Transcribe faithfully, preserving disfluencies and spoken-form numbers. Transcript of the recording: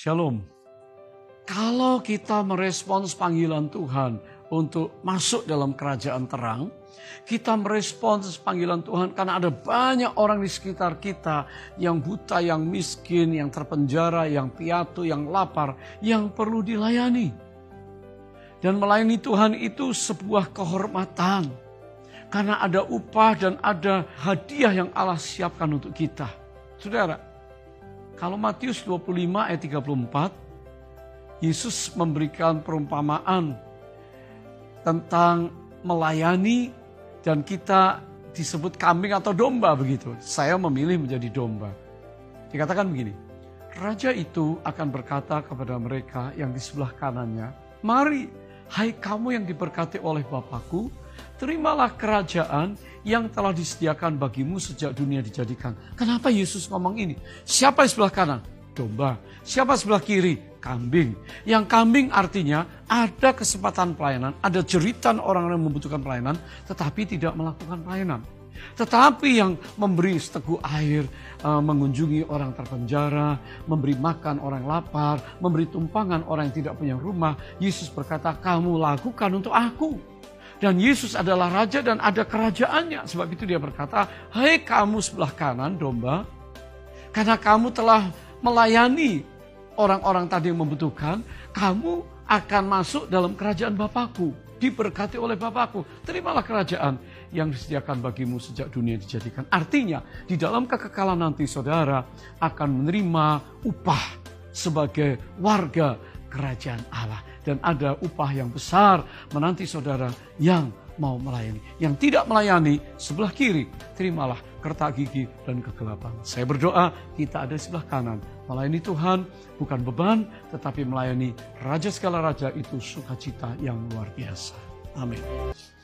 Shalom. Kalau kita merespons panggilan Tuhan untuk masuk dalam kerajaan terang, kita merespons panggilan Tuhan karena ada banyak orang di sekitar kita yang buta, yang miskin, yang terpenjara, yang piatu, yang lapar, yang perlu dilayani. Dan melayani Tuhan itu sebuah kehormatan karena ada upah dan ada hadiah yang Allah siapkan untuk kita. Saudara, kalau Matius dua puluh lima ayat tiga puluh empat, Yesus memberikan perumpamaan tentang melayani dan kita disebut kambing atau domba begitu. Saya memilih menjadi domba. Dikatakan begini, raja itu akan berkata kepada mereka yang di sebelah kanannya, mari, hai kamu yang diberkati oleh Bapakku, terimalah kerajaan yang telah disediakan bagimu sejak dunia dijadikan. Kenapa Yesus ngomong ini? Siapa di sebelah kanan? Domba. Siapa di sebelah kiri? Kambing. Yang kambing artinya ada kesempatan pelayanan, ada jeritan orang yang membutuhkan pelayanan, tetapi tidak melakukan pelayanan. Tetapi yang memberi seteguk air, mengunjungi orang terpenjara, memberi makan orang lapar, memberi tumpangan orang yang tidak punya rumah, Yesus berkata, kamu lakukan untuk aku. Dan Yesus adalah raja dan ada kerajaannya. Sebab itu dia berkata, hai kamu sebelah kanan domba, karena kamu telah melayani orang-orang tadi yang membutuhkan, kamu akan masuk dalam kerajaan Bapakku, diberkati oleh Bapakku. Terimalah kerajaan yang disediakan bagimu sejak dunia dijadikan. Artinya, di dalam kekekalan nanti saudara akan menerima upah sebagai warga kerajaan Allah. Dan ada upah yang besar menanti saudara yang mau melayani. Yang tidak melayani, sebelah kiri, terimalah kerta gigi dan kegelapan. Saya berdoa, kita ada di sebelah kanan. Melayani Tuhan bukan beban, tetapi melayani Raja segala raja itu sukacita yang luar biasa. Amin.